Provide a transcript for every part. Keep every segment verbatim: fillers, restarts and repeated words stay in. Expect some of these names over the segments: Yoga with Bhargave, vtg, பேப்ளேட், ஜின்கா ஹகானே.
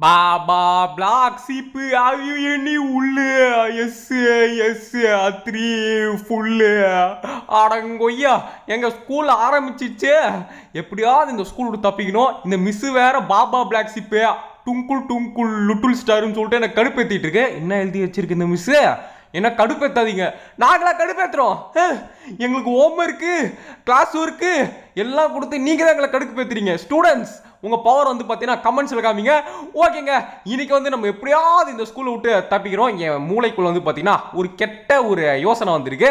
Baba black sheep are you any ulle yes yes three full arangoya enga school ஆரம்பிச்சிச்சே எப்படியாவது இந்த school விட்டு தப்பிக்கணும் இந்த miss வேற baa baa black sheep twinkle twinkle little ஸ்டார்னு சொல்லிட்டு என்ன கடுப்பேத்திட்டு இருக்கு என்ன எழுதி வச்சிருக்கு இந்த மிஸ் என்ன கடுப்பேத்தாதீங்க நாங்களா கடுப்பேத்துறோம் எங்களுக்கு ஹோம்வொர்க்கு கிளாஸ் ஒர்க்கு எல்லாம் கொடுத்து நீங்க தான் எங்களை கடுப்பேத்துறீங்க ஸ்டூடண்ட்ஸ் உங்க பவர் வந்து பாத்தீங்கன்னா கமெண்ட்ஸ்ல காமிங்க ஓகேங்க இன்னைக்கு வந்து நம்ம எப்படியாவது இந்த ஸ்கூலை விட்டு தப்பிக்கிறோம் இங்க மூளைக்குள்ள வந்து பாத்தீங்கன்னா ஒரு கெட்ட ஒரு யோசனை வந்திருக்கு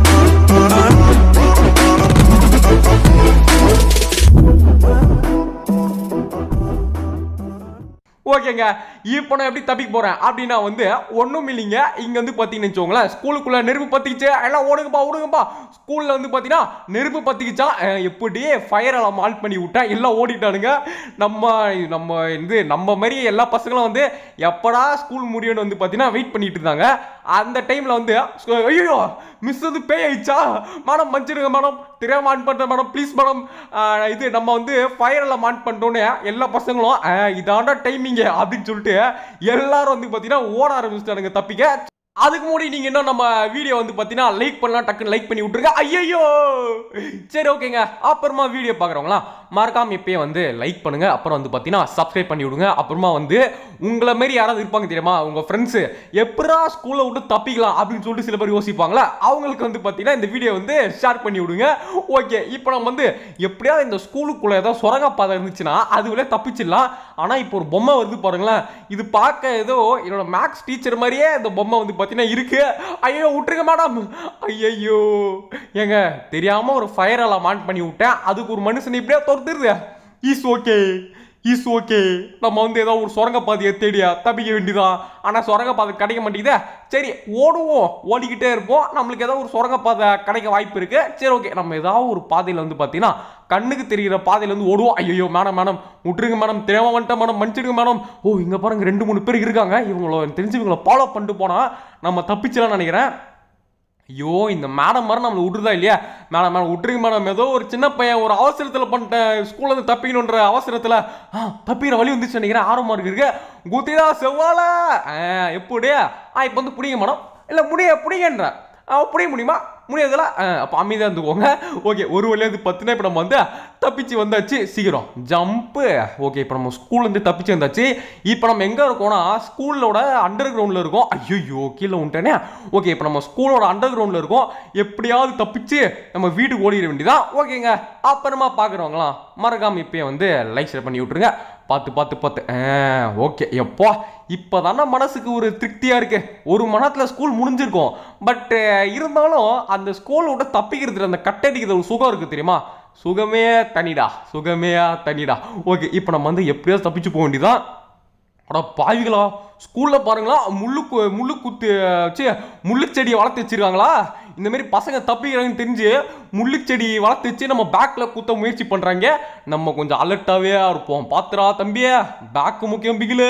ஓகேங்க இப்போ நான் எப்படி தப்பிக்க போறேன் அப்படின்னா வந்து ஒன்றும் இல்லைங்க இங்கே வந்து பார்த்தீங்கன்னு வச்சுக்கோங்களேன் ஸ்கூலுக்குள்ளே நெருப்பு பற்றிக்கிச்சு எல்லாம் ஓடுங்கப்பா ஓடுங்கப்பா ஸ்கூலில் வந்து பார்த்தீங்கன்னா நெருப்பு பற்றிக்கிச்சா எப்படியே ஃபயர் எல்லாம் ஆன் பண்ணி விட்டா எல்லாம் ஓடிட்டானுங்க நம்ம நம்ம இது நம்ம மாதிரி எல்லா பசங்களும் வந்து எப்படா ஸ்கூல் முடியும்னு வந்து பார்த்தீங்கன்னா வெயிட் பண்ணிட்டு இருந்தாங்க அந்த டைமில் வந்து ஐயோ மிஸ் வந்து பே ஆயிடுச்சா மேடம் மன்னிச்சிடுங்க மேடம் திரையாம ஆன் பண்ணுறேன் மேடம் ப்ளீஸ் மேடம் இது நம்ம வந்து ஃபயர் எல்லாம் ஆன் பண்ணிட்டோன்னு எல்லா பசங்களும் இதாண்டா டைமிங் அப்படின்னு சொல்லிட்டு எல்லாரும் வந்து பாத்தீங்கன்னா ஓட ஆரம்பிச்சுட்டானுங்க தப்பிக்க அதுக்கு முன்னாடி நீங்க இன்னும் நம்ம வீடியோ வந்து பாத்தீங்கன்னா லைக் பண்ணலாம் டக்குன்னு லைக் பண்ணி விட்டுருங்க ஐயோ சரி ஓகேங்க அப்புறமா வீடியோ பாக்குறவங்களா மறக்காம இப்பயே வந்து லைக் பண்ணுங்க அப்புறம் வந்து பாத்தீங்கன்னா சப்ஸ்கிரைப் பண்ணி விடுங்க அப்புறமா வந்து உங்களை மாரி யாராவது இருப்பாங்க தெரியுமா உங்க ஃப்ரெண்ட்ஸ் எப்படா ஸ்கூல்ல விட்டு தப்பிக்கலாம் அப்படின்னு சொல்லிட்டு சில பேர் யோசிப்பாங்களா அவங்களுக்கு வந்து பாத்தீங்கன்னா இந்த வீடியோ வந்து ஷேர் பண்ணி விடுங்க ஓகே இப்போ நம்ம வந்து எப்படியாவது இந்த ஸ்கூலுக்குள்ள ஏதாவது சுரங்கப்பாதை இருந்துச்சுன்னா அதுக்குள்ளே தப்பிச்சிடலாம் ஆனா இப்போ ஒரு பொம்மை வருது பாருங்களேன் இது பார்க்க ஏதோ என்னோட மேக்ஸ் டீச்சர் மாதிரியே இந்த பொம்மை வந்து பாத்தீங்கன்னா இருக்கு ஐயோ விட்டுருங்க மேடம் ஐயோ ஏங்க தெரியாம ஒரு ஃபயர் அலாம் ஆன் பண்ணி விட்டேன் அதுக்கு ஒரு மனுஷன் இப்படியே தொடுத்துருது இஸ் ஓகே இஸ் ஓகே நம்ம வந்து ஏதோ ஒரு சுரங்கப்பாதையை தேடியா தப்பிக்க வேண்டியதான் ஆனால் சுரங்கப்பாதை கிடைக்க மாட்டேங்குதே சரி ஓடுவோம் ஓடிக்கிட்டே இருப்போம் நம்மளுக்கு ஏதாவது ஒரு சுரங்கப்பாதை கிடைக்க வாய்ப்பு இருக்குது சரி ஓகே நம்ம ஏதாவது ஒரு பாதையில் வந்து பார்த்தீங்கன்னா கண்ணுக்கு தெரிகிற பாதையில் வந்து ஓடுவோம் ஐயோ மேடம் மேடம் விட்டுருங்க மேடம் தெரியாம வந்துட்டேன் மேடம் மன்னிச்சிடுங்க மேடம் ஓ இங்கே பாருங்க ரெண்டு மூணு பேர் இருக்காங்க இவங்கள தெரிஞ்சவங்களை ஃபாலோ பண்ணிட்டு போனால் நம்ம தப்பிச்சலாம்னு நினைக்கிறேன் ஐயோ இந்த மேடம் மாதிரி நம்மளை விட்டுருதா இல்லையா மேடம் மேடம் விட்டுருங்க மேடம் ஏதோ ஒரு சின்ன பையன் ஒரு அவசரத்தில் பண்ணிட்டேன் ஸ்கூலில் வந்து தப்பிக்கணுன்ற அவசரத்தில் ஆ தப்பிக்கிற வழி வந்துச்சு நினைக்கிறேன் ஆர்வமாக இருக்குங்க குத்திடா செவ்வாழை எப்படியா ஆ இப்போ வந்து பிடிங்க மேடம் இல்லை முடிய பிடிங்கன்ற பிடிக்க முடியுமா முடியாதுல அப்போ அமைதியாக இருந்துக்கோங்க ஓகே ஒரு வழியாது பத்துனா இப்போ நம்ம வந்து தப்பிச்சு வந்தாச்சு சீக்கிரம் ஜம்ப்பு ஓகே இப்போ நம்ம ஸ்கூல்லேருந்து தப்பிச்சு வந்தாச்சு இப்போ நம்ம எங்கே இருக்கோம்னா ஸ்கூலோட அண்டர் கிரவுண்டில் இருக்கோம் ஐயோ கீழே உண்டானே ஓகே இப்போ நம்ம ஸ்கூலோட அண்டர் கிரவுண்டில் இருக்கோம் எப்படியாவது தப்பிச்சு நம்ம வீட்டுக்கு ஓடிட வேண்டியதான் ஓகேங்க அப்புறமா பார்க்குறவங்களா மறக்காமல் இப்போயே வந்து லைக் ஷேர் பண்ணி விட்ருங்க பார்த்து பார்த்து பார்த்து ஓகே எப்போ இப்போ தானே மனசுக்கு ஒரு திருப்தியாக இருக்குது ஒரு மனத்தில் ஸ்கூல் முடிஞ்சிருக்கும் பட்டு இருந்தாலும் அந்த ஸ்கூலோட தப்பிக்கிறதுல அந்த கட்டடிக்கிறது ஒரு சுகம் இருக்குது தெரியுமா சுகமே தனிடா சுகமே தனிடா ஓகே இப்போ நம்ம வந்து எப்படியாவது தப்பிச்சு போக வேண்டியதான் அடா பாவிகளா ஸ்கூலில் பாருங்களா முள்ளு முள்ளு குத்து வச்சு முள்ளுச்செடியை வளர்த்து வச்சுருக்காங்களா இந்தமாரி பசங்க தப்பிக்கிறாங்கன்னு தெரிஞ்சு முள்ளுச்செடி வளர்த்து வச்சு நம்ம பேக்கில் குத்த முயற்சி பண்ணுறாங்க நம்ம கொஞ்சம் அலர்ட்டாகவே இருப்போம் பார்த்துடா தம்பியே பேக்கு முக்கியம் பிகிலு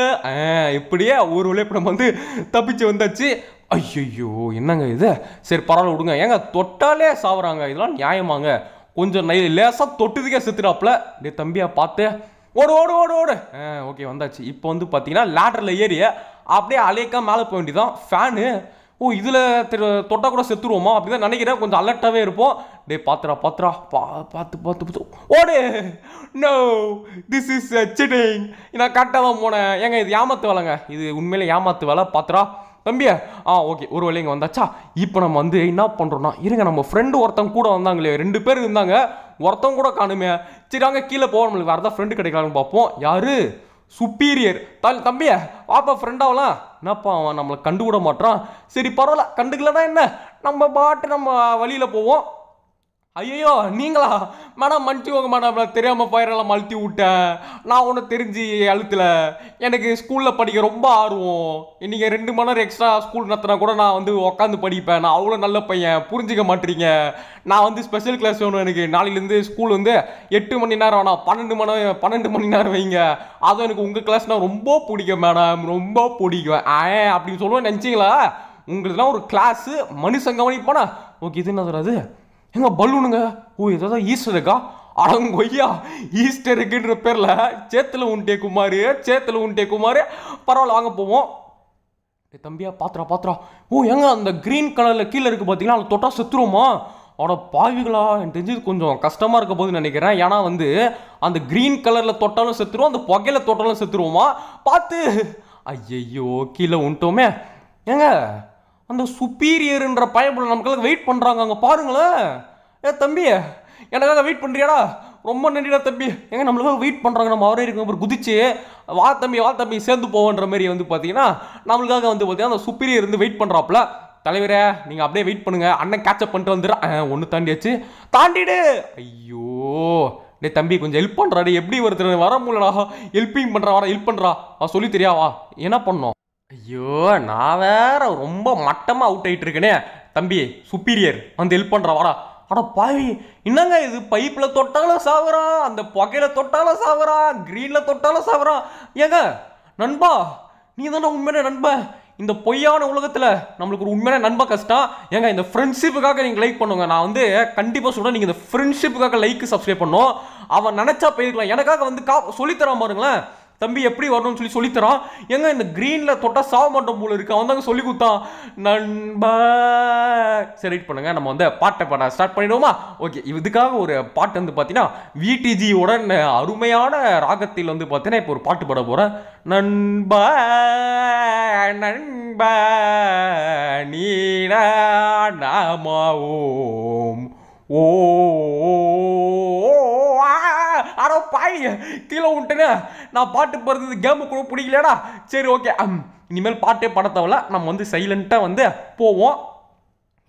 எப்படியே ஒரு வேலையை இப்போ நம்ம வந்து தப்பிச்சு வந்தாச்சு ஐயோ என்னங்க இது சரி பரவாயில்ல விடுங்க ஏங்க தொட்டாலே சாவுறாங்க இதெல்லாம் நியாயமாங்க கொஞ்சம் நை லேசாக தொட்டுதுக்கே செத்துடாப்புல டே தம்பியா பார்த்து ஓடு ஓடு ஓடு ஓடு ஓகே வந்தாச்சு இப்போ வந்து பார்த்தீங்கன்னா லேட்டரில் ஏறி அப்படியே அலைக்கா மேலே போக வேண்டியதான் ஃபேனு ஓ இதில் தொட்டா கூட செத்துருவோமா அப்படிதான் நினைக்கிறேன் கொஞ்சம் அலர்ட்டாகவே இருப்போம் டே பாத்துரா பாத்துரா பா பார்த்து பார்த்து பார்த்து ஓடு நோ திஸ் இஸ் சிட்டிங் நான் கரெக்டாக தான் போனேன் ஏங்க இது ஏமாத்து வேலைங்க இது உண்மையிலே ஏமாத்து வேலை பாத்துரா தம்பியா ஆ ஓகே ஒரு வேலை இங்கே வந்தாச்சா இப்போ நம்ம வந்து என்ன பண்ணுறோம்னா இருங்க நம்ம ஃப்ரெண்டு ஒருத்தங்க கூட வந்தாங்களே ரெண்டு பேர் இருந்தாங்க ஒருத்தவங்க கூட காணுமே சரி அங்கே கீழே போவோம் நம்மளுக்கு வேறு தான் ஃப்ரெண்டு கிடைக்கலான்னு பார்ப்போம் யார் சுப்பீரியர் தால் தம்பியா பாப்பா ஃப்ரெண்டாகலாம் என்னப்பா அவன் நம்மளை கண்டுக்கூட மாட்டான் சரி பரவாயில்ல கண்டுக்கலன்னா என்ன நம்ம பாட்டு நம்ம வழியில் போவோம் ஐயோ நீங்களா மேடம் மன்னிச்சுக்கோங்க மேடம், நான் தெரியாமல் ஃபயரெல்லாம் அழுத்தி விட்டேன். நான் ஒன்று தெரிஞ்சு அழுத்தலை. எனக்கு ஸ்கூலில் படிக்க ரொம்ப ஆர்வம். இன்றைக்கி ரெண்டு மணி நேரம் எக்ஸ்ட்ரா ஸ்கூல் நடத்தினா கூட நான் வந்து உட்காந்து படிப்பேன். நான் அவ்வளோ நல்ல பையன், புரிஞ்சிக்க மாட்டீங்க. நான் வந்து ஸ்பெஷல் கிளாஸ் வேணும் எனக்கு. நாளையிலேருந்து ஸ்கூல் வந்து எட்டு மணி நேரம் வேணாம், பன்னெண்டு மணி பன்னெண்டு மணி நேரம் வைங்க. அதுவும் எனக்கு உங்கள் கிளாஸ்னால் ரொம்ப பிடிக்கும் மேடம், ரொம்ப பிடிக்கும் ஏ அப்படின்னு சொல்லுவேன். நினச்சிங்களா உங்களுக்குலாம் ஒரு கிளாஸு மனுஷன் கவனிப்பானா? ஓகே இது என்ன சொல்கிறது எங்க பலூனுங்க? ஓ ஏதாவது ஈஸ்டர் இருக்கா? அடங்கொய்யா ஈஸ்டர் இருக்குன்ற பேரில் சேத்துல உண்டே குமார், சேத்துல உண்டே குமார். பரவாயில்ல வாங்க போவோம். தம்பியா பாத்திரா பாத்திரா, ஓ ஏங்க அந்த கிரீன் கலரில் கீழே இருக்குது பார்த்தீங்களா, அது தொட்டா செத்துருவோமா? அவட பாவிகளா, எனக்கு தெரிஞ்சது கொஞ்சம் கஷ்டமாக இருக்க போதுன்னு நினைக்கிறேன். ஏன்னா வந்து அந்த க்ரீன் கலரில் தொட்டாலும் செத்துருவோம், அந்த புகையில தொட்டாலும் செத்துருவோமா? பார்த்து ஐயோ கீழே உண்டோமே. ஏங்க அந்த சுப்பீரியர்ன்ற பயப்பில் நமக்கு வெயிட் பண்ணுறாங்க, அங்கே பாருங்களேன். ஏ தம்பி எனக்காக வெயிட் பண்ணுறியாடா? ரொம்ப நன்றிடா தம்பி. ஏங்க நம்மளுக்காக வெயிட் பண்ணுறாங்க, நம்ம அவரே இருக்கும் அப்புறம் குதிச்சு வா தம்பி வா தம்பி சேர்ந்து போவோன்ற மாதிரி வந்து பார்த்தீங்கன்னா நம்மளுக்காக வந்து பார்த்தீங்கன்னா அந்த சுப்பீரியர் வந்து வெயிட் பண்ணுறாப்புல. தலைவரே நீங்கள் அப்படியே வெயிட் பண்ணுங்கள், அண்ணன் கேட்சப் பண்ணிட்டு வந்துடுறேன். ஒன்று தாண்டியாச்சு, தாண்டிடு. ஐயோ டே தம்பி கொஞ்சம் ஹெல்ப் பண்ணுறா, டே எப்படி வருது வர முடியலடா, ஹெல்ப்பிங் பண்ணுறா, வர ஹெல்ப் பண்ணுறா, நான் சொல்லி தெரியாவா என்ன பண்ணோம்? ஐயோ நான் வேற ரொம்ப மட்டமாக அவுட் ஆகிட்டு இருக்கேனே. தம்பி சுப்பீரியர் வந்து ஹெல்ப் பண்ணுறா வாடா. அட பாவி என்னங்க இது, பைப்பில் தொட்டாலும் சாகுறான், அந்த புகையில் தொட்டாலும் சாகுறான், க்ரீனில் தொட்டாலும் சாகுறான். ஏங்க நண்பா நீ தானே உண்மையான நண்பன். இந்த பொய்யான உலகத்தில் நம்மளுக்கு ஒரு உண்மையான நண்ப கஷ்டம். ஏங்க இந்த ஃப்ரெண்ட்ஷிப்புக்காக நீங்கள் லைக் பண்ணுங்க, நான் வந்து கண்டிப்பாக சொல்கிறேன். நீங்கள் இந்த ஃப்ரெண்ட்ஷிப்புக்காக லைக்கு சப்ஸ்கிரைப் பண்ணும். அவன் நினச்சா போயிருக்கலாம். எனக்காக வந்து கா சொல்லித்தரான் பாருங்களேன். தம்பி எப்படி வரணும்னு சொல்லி சொல்லித்தரான். எங்க இந்த க்ரீனில் தொட்டால் சாவ மாட்டோம் போல இருக்கு, அவன் தாங்க சொல்லி கொடுத்தான் நண்பா. சரி ரைட் பண்ணுங்க, நம்ம வந்து பாட்டை பாட ஸ்டார்ட் பண்ணிடுவோமா? ஓகே இதுக்காக ஒரு பாட்டு வந்து பார்த்தீங்கன்னா விடிஜியோட அருமையான ராகத்தில் வந்து பார்த்தீங்கன்னா இப்போ ஒரு பாட்டு பாட போகிறேன். நண்பா நண்பா நீடா நாமா ஓம் ஓ அட பாய் கீழே விட்டுனே. நான் பாட்டு போகிறது கேமு கூட பிடிக்கலடா. சரி ஓகே இனிமேல் பாட்டே பாட தேவையில்ல, நம்ம வந்து சைலண்ட்டாக வந்து போவோம்.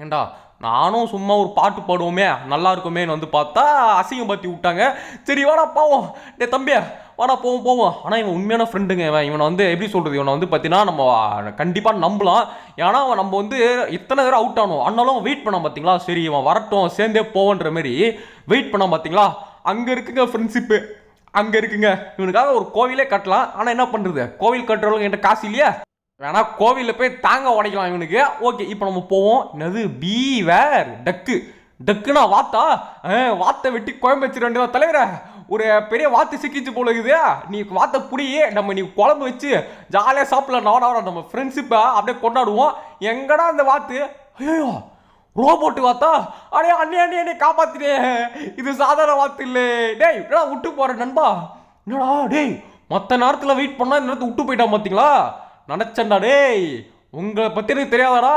ஏண்டா நானும் சும்மா ஒரு பாட்டு பாடுவோமே நல்லா இருக்குமேன்னு வந்து பார்த்தா அசிங்கம் பற்றி விட்டாங்க. சரி வாடா போவோம். டே தம்பியா வாடா போவோம் போவோம். ஆனால் இவன் உண்மையான ஃப்ரெண்டுங்க. இவன் இவனை வந்து எப்படி சொல்கிறது, இவனை வந்து பார்த்தீங்கன்னா நம்ம கண்டிப்பாக நம்பலாம். ஏன்னா அவன் நம்ம வந்து இத்தனை பேர் அவுட் ஆனோம், ஆனாலும் வெயிட் பண்ணான் பார்த்தீங்களா. சரி இவன் வரட்டும் சேர்ந்தே போவோன்ற மாரி வெயிட் பண்ணான் பார்த்தீங்களா. அங்கே இருக்குங்க ஃப்ரெண்ட்ஷிப்பு, அங்கே இருக்குங்க. இவனுக்காக ஒரு கோவிலே கட்டலாம். ஆனால் என்ன பண்ணுறது, கோவில் கட்டுறவங்க என்கிட்ட காசு இல்லையா, வேணா கோவிலில் போய் தாங்க உடைக்கலாம் இவனுக்கு. ஓகே இப்போ நம்ம போவோம். என்னது பீ வேர் டக்கு, டக்குன்னா வாத்தா, வாத்தை வெட்டி குழம்பு வச்சிட வேண்டியதான். தலைவரே ஒரு பெரிய வாத்து சிக்கிச்சு போல இருக்குது, நீ வாத்தை புடியே, நம்ம நீ குழம்பு வச்சு ஜாலியாக சாப்பிடலாம். நாடாவோட நம்ம ஃப்ரெண்ட்ஷிப்பை அப்படியே கொண்டாடுவோம். எங்கடா அந்த வாத்து? ஐயோ ரோபோட்டு வாத்தா? அடே அண்ணே அண்ணே அண்ணே காப்பாத்தினே, இது சாதாரண வாத்து இல்லை. டேய் என்னடா விட்டு போற நண்பா, என்னடா டேய் மற்ற நேரத்தில் வெயிட் பண்ணால் இந்த நேரத்தை விட்டு போயிட்டா பார்த்தீங்களா. நினச்சேன்டா டேய் உங்களை பற்றி எனக்கு தெரியாதாடா,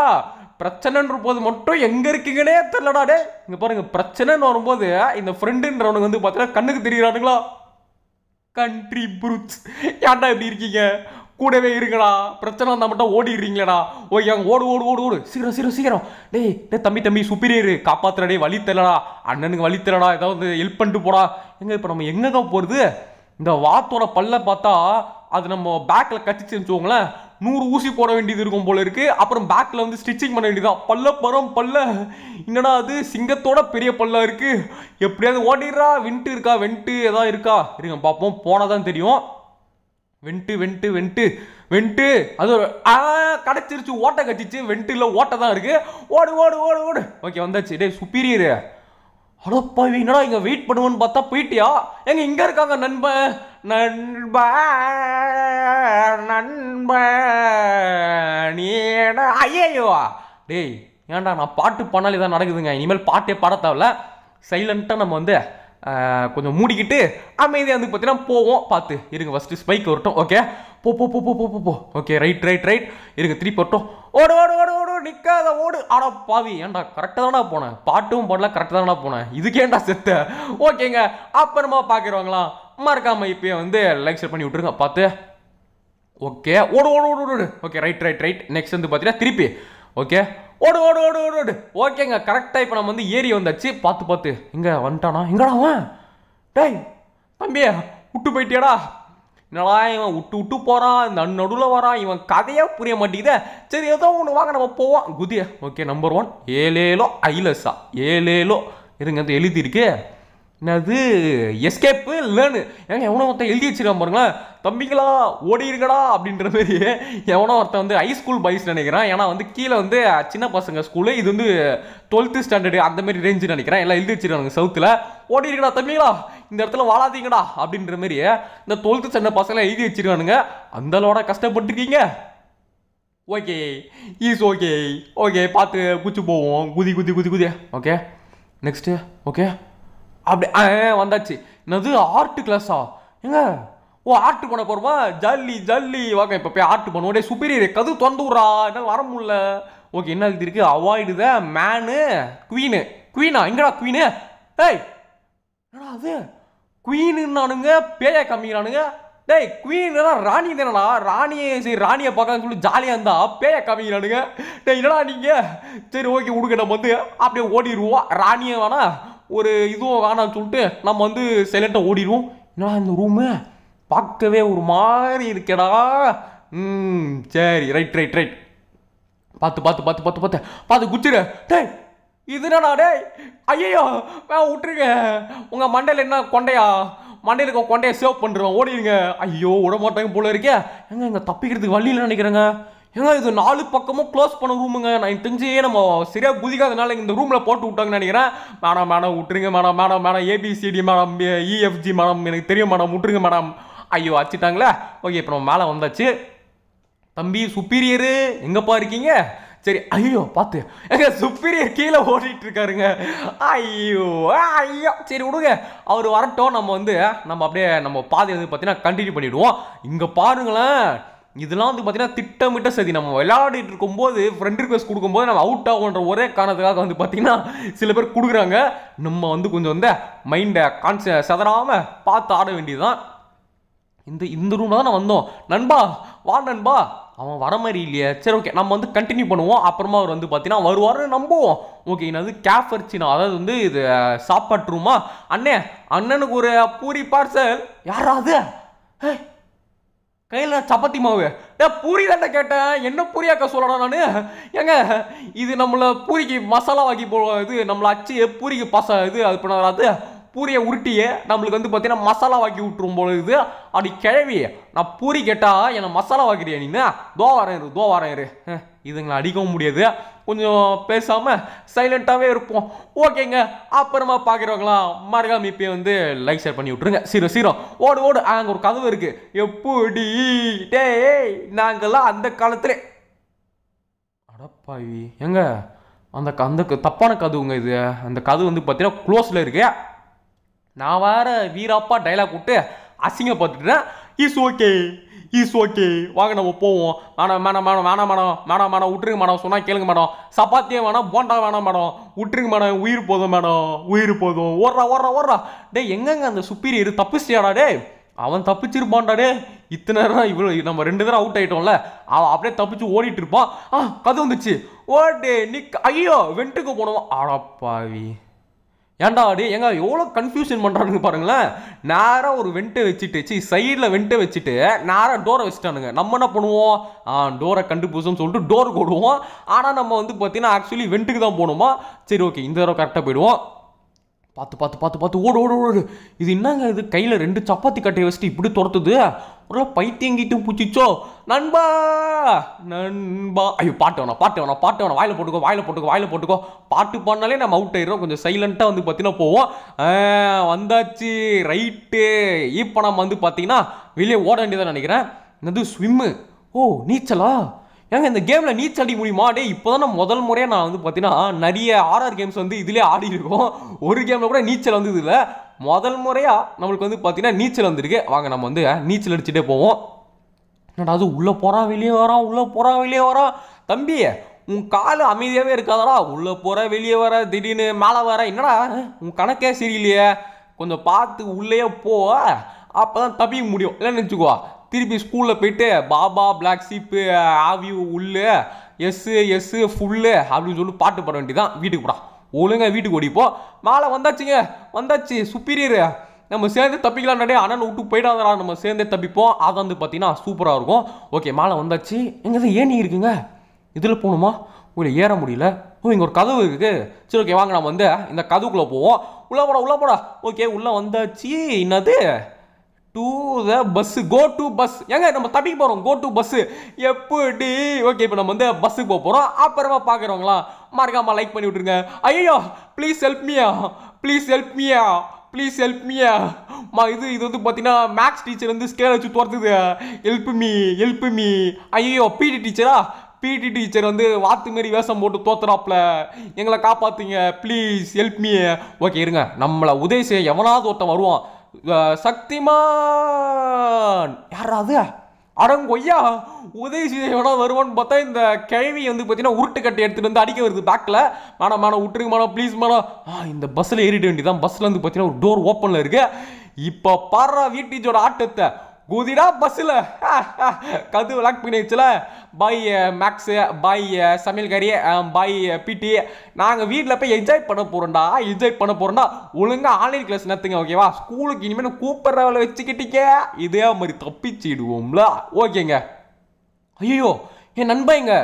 பிரச்சனைன்ற போது மட்டும் எங்கே இருக்கீங்கன்னே தெரிலடா. டே இங்கே பாருங்கள், பிரச்சனைன்னு வரும்போது இந்த ஃப்ரெண்டுன்றவனுக்கு வந்து பார்த்தீங்கன்னா கண்ணுக்கு தெரியுறானுங்களா. கண்ட்ரி புருட்ஸ் ஏன்டா இப்படி இருக்கீங்க, கூடவே இருக்கடா, பிரச்சனை வந்தால் மட்டும் ஓடிடுறீங்களேடா. ஓகே அங்கே ஓடு ஓடு ஓடு ஓடு சீக்கிரம் சீக்கிரம் சீக்கிரம். டேய் டே தம்பி தம்பி சுப்பீரியர் காப்பாற்றுறா, டே வழி தரலடா, அண்ணனுக்கு வழி தரடா, ஏதாவது ஹெல்ப் பண்ணிட்டு போடா. எங்கே இப்போ நம்ம எங்கே தான் போகிறது? இந்த வாத்தோட பல்ல பார்த்தா அது நம்ம பேக்கில் கட்டிச்சு வச்சுக்கோங்களேன், நூறு ஊசி போட வேண்டியது இருக்கும் போல இருக்குது. அப்புறம் பேக்கில் வந்து ஸ்டிச்சிங் பண்ண வேண்டியதுதான். பல்ல பரம் பல்ல என்னடா அது சிங்கத்தோட பெரிய பல்லாக இருக்குது. எப்படியாவது ஓடிடுறா. வெண்ட்டு இருக்கா? வெண்ட்டு ஏதாவது இருக்கா? இருங்க பார்ப்போம், போனால் தான் தெரியும். வெண்ட்டு வெண்ட்டு வெண்ட்டு வெண்ட்டு அது கடைச்சிருச்சு, ஓட்டை கட்டிச்சு. வெண்ட்டில் ஓட்டை தான் இருக்குது. ஓடு ஓடு ஓடு ஓடு. ஓகே வந்தாச்சு. டே சுப்பீரியரு அடப்பா என்னடா இங்கே வெயிட் பண்ணுவோன்னு பார்த்தா போயிட்டியா? எங்க இங்கே இருக்காங்க நண்பன் நண்பா நண்பா. ஐயையோவா டேய் ஏன்டா நான் பாட்டு பண்ணாலே தான் நடக்குதுங்க. இனிமேல் பாட்டே பாட தேவையில்ல, சைலண்ட்டாக நம்ம வந்து கொஞ்சம் மூடிக்கிட்டு அமைதியாக வந்து பார்த்தீங்கன்னா போவோம். பார்த்து இருங்க ஃபஸ்ட்டு ஸ்பைக் வரட்டும். ஓகே போ போ போ போ போ போ. Okay right right right. இருங்க திருப்பி வரட்டும். ஓடு ஓடு ஓடு ஓடு நிற்காத ஓடு. ஆடா பாவி ஏன்டா கரெக்டாக தானே போனேன், பாட்டும் பாடலாம் கரெக்டாக தானே போனேன், இதுக்கேண்டா செத்த. ஓகேங்க அப்புறமா பார்க்குறவங்களாம் மறக்காமல் இப்போயே வந்து லைக் ஷேர் பண்ணி விட்ருங்க. பார்த்து ஓகே ஓடு ஓடு ஓடு ஓடு. Okay right right right. Next வந்து பார்த்தீங்கன்னா திருப்பி ஓகே ஓடு ஓடு ஓடு ஓடு ஓடு ஓகேங்க கரெக்டாக இப்போ நம்ம வந்து ஏறி வந்தாச்சு. பார்த்து பார்த்து இங்கே வந்துட்டானா, எங்கடா அவன், டேய் தம்பியே விட்டு போயிட்டியாடா, என்னடா இவன் விட்டு விட்டு போகிறான், இந்த நடுவில் வரான், இவன் கதையாக புரிய மாட்டேங்குதே. சரி ஏதோ ஒன்று வாங்க நம்ம போவோம் குதிய. ஓகே நம்பர் ஒன் ஏலேலோ ஐலஸா ஏலேலோ இருங்க அது எழுதியிருக்கு என்னது எஸ்கேப்பு இல்லைன்னு. ஏங்க எவனோ ஒருத்தன் எழுதி வச்சுருக்கான் பாருங்களேன், தம்பிங்களா ஓடி இருக்கடா அப்படின்ற மாதிரி. எவனோ ஒருத்தன் வந்து ஹைஸ்கூல் பாய்ஸ் நினைக்கிறான், ஏன்னா வந்து கீழே வந்து சின்ன பசங்க ஸ்கூலு, இது வந்து டுவெல்த்து ஸ்டாண்டர்டு அந்த மாதிரி ரேஞ்சு நினைக்கிறேன். எல்லாம் எழுதி வச்சுருக்கானுங்க சவுத்தில், ஓடி இருக்கடா தம்பிங்களா இந்த இடத்துல வாழாதீங்கடா அப்படின்ற மாதிரி இந்த டுவெல்த்து ஸ்டாண்டர்ட் பசங்களாம் எழுதி வச்சுருக்கானுங்க. அந்தளவோட கஷ்டப்பட்டுருக்கீங்க. ஓகே ஈஸ் ஓகே ஓகே பார்த்து குச்சி போவோம், குதி குதி குதி குதி. ஓகே நெக்ஸ்ட்டு ஓகே அப்படி வந்தாச்சு. என்னது ஆர்ட் கிளாஸா, ஏங்க ஓ ஆர்ட் பண்ண போகிறோமா, ஜல்லி ஜல்லி வாங்க இப்போ போய் ஆர்ட் பண்ணுவோம். உடைய சுப்பீரியர் கது திறந்து விட்றா, என்னால் வர முடியல. ஓகே என்ன எழுதிருக்கு, அவாய்டு த மேனு குவீனு. குவீனா எங்கடா குவீனு, டேய் என்னடா அது குவீனுன்னானுங்க பேயா காமிக்கிறானுங்க. டேய் குவீன்னா ராணி தானடா, ராணியை சரி ராணியை பார்க்கலான்னு சொல்லி ஜாலியாக இருந்தா பேயை காமிக்கிறானுங்க. டேய் என்னடா நீங்கள், சரி ஓகே விடுங்க நம்ம வந்து அப்படியே ஓடிடுவோம், ராணியை வேணா ஒரு இதுவும் வேணான்னு சொல்லிட்டு நம்ம வந்து சைலண்ட்டாக ஓடிடுவோம். என்னடா இந்த ரூமு பார்க்கவே ஒரு மாதிரி இருக்கடா. ம் சரி ரைட் ரைட் ரைட் பார்த்து பார்த்து பார்த்து பார்த்து பார்த்து பார்த்து குச்சிரு. டேய் இது என்னடா, டேய் ஐயோ விட்டுருங்க, உங்கள் மண்டையில் என்ன கொண்டையா, மண்டையில் இருக்க கொண்டையை சேவ் பண்ணுறோம் ஓடிடுங்க. ஐயோ விட மாட்டாங்க போல இருக்கே. ஏங்க இங்கே தப்பிக்கிறதுக்கு வழி இல்லைன்னு நினைக்கிறேங்க. ஏங்க இது நாலு பக்கமும் க்ளோஸ் பண்ண ரூமுங்க, நான் தெரிஞ்சே நம்ம சரியாக குதிக்காதனால இந்த ரூமில் போட்டு விட்டாங்கன்னு நினைக்கிறேன். மேடம் மேடம் விட்டுருங்க madam madam madam ABCD madam EFG madam எனக்கு தெரியும் மேடம் விட்டுருங்க மேடம். ஐயோ வச்சுட்டாங்களே. ஓகே இப்போ நம்ம மேலே வந்தாச்சு. தம்பி சுப்பீரியரு எங்கேப்பா இருக்கீங்க, சரி ஐயோ பார்த்து எங்க சுப்பீரியர் கீழே ஓடிட்டு இருக்காருங்க. ஐயோ ஐயோ சரி விடுங்க அவர் வரட்டும், நம்ம வந்து நம்ம அப்படியே நம்ம பாதை வந்து பார்த்தீங்கன்னா கண்டினியூ பண்ணிவிடுவோம். இங்கே பாருங்களேன் இதெல்லாம் வந்து பார்த்தீங்கன்னா திட்டமிட்ட சதி. நம்ம விளையாடிட்டு இருக்கும்போது ஃப்ரெண்ட் ரிக்வெஸ்ட் கொடுக்கும்போது நம்ம அவுட் ஆகுன்ற ஒரே காரணத்துக்காக வந்து பார்த்தீங்கன்னா சில பேர் கொடுக்குறாங்க. நம்ம வந்து கொஞ்சம் வந்து மைண்டை கான்ச சதறாமல் பார்த்து ஆட வேண்டியதுதான். இந்த இந்த ரூமில் தான் நான் வந்தோம் நண்பா, வா நண்பா. அவன் வர மாதிரி இல்லையே, சரி ஓகே நம்ம வந்து கண்டினியூ பண்ணுவோம், அப்புறமா அவர் வந்து பார்த்தீங்கன்னா வருவார்னு நம்புவோம். ஓகே என்னது கேஃபர்ச்சினா, அதாவது வந்து இது சாப்பாட்டு ரூமா. அண்ணே அண்ணனுக்கு ஒரு பூரி பார்சல். யாராவது கையில் சப்பாத்தி மாவு, ஏ பூரி தாண்டா கேட்டேன், என்ன பூரியாக்கா சொல்லணும் நான். ஏங்க இது நம்மளை பூரிக்கு மசாலாவாக்கி போ, இது நம்மளை அச்சு பூரிக்கு பச இது அது பண்ண வராது, பூரியை உருட்டியே நம்மளுக்கு வந்து பார்த்தீங்கன்னா மசாலாவாக்கி விட்டுரும் போல இது. அப்படி கிழவி நான் பூரி கேட்டால் என்னை மசாலாவாக்கிறியா நீ, தோ வரேன் இரு தோ வரேன் இரு. இதுங்களை அடிக்கவும் முடியாது, கொஞ்சம் பேசாமல் சைலண்ட்டாகவே இருப்போம். ஓகேங்க அப்புறமா பார்க்குறவங்களா மறக்காம இப்போ வந்து லைக் ஷேர் பண்ணி விட்ருங்க. சீரோ சீரோ ஓடு ஓடு, அங்கே ஒரு கதவு இருக்குது. எப்படி டே நாங்கள்லாம் அந்த காலத்தில் அடப்பாவி. ஏங்க அந்த அந்த தப்பான கதவுங்க இது, அந்த கதவு வந்து பார்த்தீங்கன்னா க்ளோஸில் இருக்கு. நான் வேறு வீராப்பா டைலாக் விட்டு அசிங்க பார்த்துட்டேன். இஸ் ஓகே இஸ் ஓகே வாங்க நம்ம போவோம். மேடம் மேடம் மேடம் வேணாம் மேடம் மேடம் மேடம் விட்டுருங்க மேடம், சொன்னால் கேளுங்க மேடம், சப்பாத்தியே வேணாம் போண்டா வேணாம் மேடம் விட்டுருங்க மேடம், உயிர் போதும் மேடம் உயிர் போதும். ஓடுறா ஓடுறா ஓடுறா. டே எங்கங்க அந்த சுப்பீரியர் தப்பிச்சியாடா, டே அவன் தப்பிச்சிருப்பான்டா. டே இத்தனை நேரம் இவ்வளோ நம்ம ரெண்டு பேரும் அவுட் ஆகிட்டோம்ல, அவன் அப்படியே தப்பிச்சு ஓடிட்டு இருப்பான். ஆ கது வந்துச்சு, ஓடே நிக் ஐயோ வெண்ட்டுக்கு போனோம். அடப்பாவி ஏண்டா அடி எங்க எவ்வளோ கன்ஃபியூஷன் பண்ணுறானுங்க பாருங்களேன். நேராக ஒரு வெண்ட்டை வச்சுட்டு சி சைடில் வெண்ட்டை வச்சுட்டு நேராக டோரை வச்சுட்டானுங்க. நம்ம என்ன பண்ணுவோம், ஆ டோரை கண்டுபிடிச்சோம்னு சொல்லிட்டு டோர் போடுவோம். ஆனால் நம்ம வந்து பார்த்தீங்கன்னா ஆக்சுவலி வெண்ட்டுக்கு தான் போகணுமா. சரி ஓகே இந்த தடவை கரெக்டாக போயிடுவோம். பார்த்து பார்த்து பார்த்து பார்த்து ஓடு ஓடு ஓடு. இது என்னங்க இது கையில் ரெண்டு சப்பாத்தி கட்டையை வச்சுட்டு இப்படி துரத்துது, ஒரு பைத்தியங்கிட்டும் பூச்சிச்சோ நண்பா நண்பா. ஐயோ பாட்டு வேணா பாட்டு வேணா பாட்டு வேணா, வாயில் போட்டுக்கோ வாயில் போட்டுக்கோ வாயில் போட்டுக்கோ. பாட்டு பாடினாலே நம்ம அவுட் ஆயிடுறோம், கொஞ்சம் சைலண்ட்டாக வந்து பார்த்தீங்கன்னா போவோம். வந்தாச்சு ரைட்டு. இப்போ நம்ம வந்து பார்த்தீங்கன்னா வெளியே ஓட வேண்டியதான் நினைக்கிறேன். என்னது ஸ்விம்மு, ஓ நீச்சலா, ஏங்க இந்த கேமில் நீச்சல் அடிக்க முடியுமா. டே இப்போ தான் நான் முதல் முறையாக நான் வந்து பார்த்தீங்கன்னா நிறைய ஆர்ஆர் கேம்ஸ் வந்து இதிலே ஆடி இருக்கோம், ஒரு கேமில் கூட நீச்சல் வந்து இதில் முதல் முறையாக நம்மளுக்கு வந்து பார்த்தீங்கன்னா நீச்சல் வந்துருக்கு. வாங்க நம்ம வந்து நீச்சல் அடிச்சுட்டே போவோம். என்னடா அது உள்ளே போகிறான் வெளியே வரான் உள்ளே போகிறான் வெளியே வரான். தம்பி உன் கால் அமைதியாகவே இருக்காதடா, உள்ளே போகிற வெளியே வர திடீர்னு மேலே வர, என்னடா உன் கணக்கே சரியில்லையே, கொஞ்சம் பார்த்து உள்ளே போ அப்போ தான் தப்பிக்க முடியும். இல்லைன்னு வச்சுக்குவா திருப்பி ஸ்கூலில் போயிட்டு பாபா பிளாக் சீப்பு ஆவியூ உள்ளு எஸ் எஸ் ஃபுல்லு அப்படின்னு சொல்லி பாட்டு பாட வேண்டியதான். வீட்டுக்கு போடா, ஒழுங்காக வீட்டுக்கு ஓடிப்போம். மாலை வந்தாச்சுங்க, வந்தாச்சு சுப்பீரியரு. நம்ம சேர்ந்து தப்பிக்கலாம் நடையே, அண்ணன் விட்டு போயிடாதா, நம்ம சேர்ந்தே தப்பிப்போம். அதை வந்து பார்த்தீங்கன்னா சூப்பராக இருக்கும். ஓகே, மாலை வந்தாச்சு. எங்கே தான் ஏணி இருக்குங்க, இதில் போகணுமா? உள்ள ஏற முடியல. ஓ, இங்கே ஒரு கதவு இருக்குது. சரி, ஓகே வாங்க நம்ம வந்து இந்த கதவுக்குள்ளே போவோம். உள்ளே போடா, உள்ளே போடா. ஓகே, உள்ளே வந்தாச்சு. என்னது? To the bus, go to bus. ஏங்க நம்ம தப்பிக்க போகிறோம். கோ டு பஸ்ஸு எப்படி? ஓகே, இப்போ நம்ம வந்து பஸ்ஸுக்கு போக போகிறோம். அப்புறமா பார்க்குறவங்களா மறக்காமல் லைக் பண்ணி விட்ருங்க. ஐயோ, please help me, please help me, please help me. மா இது இது வந்து பார்த்தீங்கன்னா மேக்ஸ் டீச்சர் வந்து ஸ்கேல் வச்சு துரத்துது. Help me, help me. ஐயோ, பிடி டீச்சரா? பிடி டீச்சர் வந்து வாத்து மாரி வேஷம் போட்டு தோத்துறாப்புல. எங்களை காப்பாற்றுங்க, ப்ளீஸ் ஹெல்ப் மீ. ஓகே இருங்க, நம்மளை உதவி செய்ய எவனாவது ஒருத்தன் வருவான். சக்திமான் யாராவது அடங்கொய்யா உதவி செய்யவனா வருவான்னு பார்த்தா, இந்த கிழவி வந்து பார்த்தீங்கன்னா உருட்டு கட்டை எடுத்துகிட்டு வந்து அடிக்க வருது பேக்கில். மேடம் மேடம் விட்டுருங்க மேடம், ப்ளீஸ் மேடம். ஆ, இந்த பஸ்ஸில் ஏறிட வேண்டியதான். பஸ்ஸில் வந்து பார்த்தீங்கன்னா ஒரு டோர் ஓப்பனில் இருக்குது. இப்போ பாடுறா வீட்டீஜோட ஆட்டத்தை. குதிரா பஸ்ஸில் கதவு லாக் பண்ணி வச்சுல. பாய் மேக்ஸு, பாய் சமையல்காரி, பாய் பிடி. நாங்கள் வீட்டில் போய் என்ஜாய் பண்ண போகிறோம்டா, என்ஜாய் பண்ண போகிறோம்டா. ஒழுங்காக ஆன்லைன் கிளாஸ் நடத்துங்க, ஓகேவா? ஸ்கூலுக்கு இனிமேல் நான் கூப்பிட்ற வேலை வச்சுக்கிட்டீங்க, இதே மாதிரி தப்பிச்சிடுவோம்ல. ஓகேங்க. ஐயோ, என் நண்பா எங்க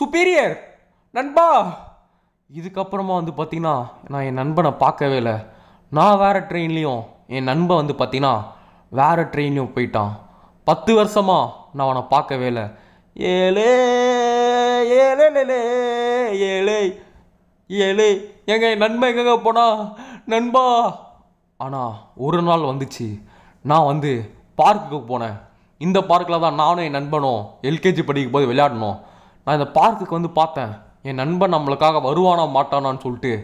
சுப்பீரியர் நண்பா. இதுக்கப்புறமா வந்து பார்த்தீங்கன்னா நான் என் நண்பனை பார்க்கவே இல்லை. நான் வேறு ட்ரெயின்லேயும், என் நண்பன் வந்து பார்த்தீங்கன்னா வேறு ட்ரெயினும் போயிட்டான். பத்து வருஷமாக நான் அவனை பார்க்கவே இல்லை. ஏழே ஏழே ஏழே ஏழே எங்க நண்பன் எங்கங்க போனா நண்பா? ஆனால் ஒரு நாள் வந்துச்சு, நான் வந்து பார்க்குக்கு போனேன். இந்த பார்க்கில் தான் நானும் என் நண்பனும் எல்கேஜி படிக்கும் போது விளையாடணும். நான் இந்த பார்க்குக்கு வந்து பார்த்தேன், என் நண்பன் நம்மளுக்காக வருவானா மாட்டானான்னு சொல்லிட்டு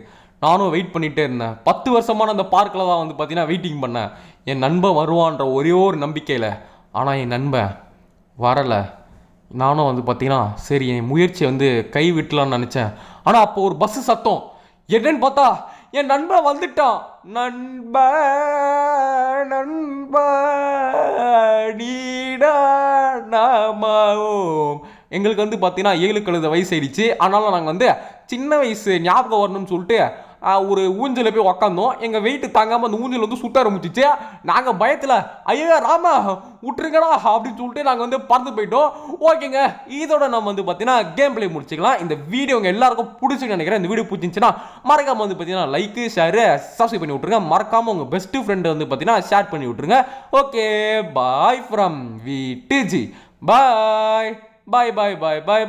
நானும் வெயிட் பண்ணிகிட்டே இருந்தேன். பத்து வருஷமான அந்த பார்க்கில் தான் வந்து பார்த்தீங்கன்னா வெயிட்டிங் பண்ணேன், என் நண்பன் வருவான்ற ஒரே ஒரு நம்பிக்கையில். ஆனால் என் நண்பன் வரலை. நானும் வந்து பார்த்தீங்கன்னா சரி, என் முயற்சி வந்து கை விட்டலான்னு நினச்சேன். ஆனால் அப்போ ஒரு பஸ்ஸு சத்தம். என்னன்னு பார்த்தா என் நண்பன் வந்துட்டான். நண்ப நண்பா நீடா நாமாவோம். எங்களுக்கு வந்து பார்த்தீங்கன்னா ஏழு கழுத வயசு ஆயிடுச்சு. ஆனாலும் நாங்கள் வந்து சின்ன வயசு ஞாபகம் வரணும்னு சொல்லிட்டு ஒரு ஊஞ்சலில் போய் உக்காந்தோம். எங்கள் வெயிட்டு தாங்காமல் அந்த ஊஞ்சல் வந்து சுட்ட ஆரம்பிச்சிச்சு. நாங்கள் பயத்தில் ஐயா ராமா விட்டுருங்கடா அப்படின்னு சொல்லிட்டு நாங்கள் வந்து பறந்து போயிட்டோம். ஓகேங்க, இதோட நம்ம வந்து பார்த்தீங்கன்னா கேம் பிளே முடிச்சுக்கலாம். இந்த வீடியோ உங்கள் எல்லாருக்கும் பிடிச்சின்னு நினைக்கிறேன். இந்த வீடியோ பிடிச்சிருந்துச்சுன்னா மறக்காமல் வந்து பார்த்தீங்கன்னா லைக்கு, ஷேரு, சப்ஸ்கிரைப் பண்ணி விட்ருங்க. மறக்காமல் உங்கள் பெஸ்ட்டு ஃப்ரெண்டு வந்து பார்த்தீங்கன்னா ஷேர் பண்ணி விட்ருங்க. Okay, bye from vtg. Bye. Bye, bye, bye, bye, bye.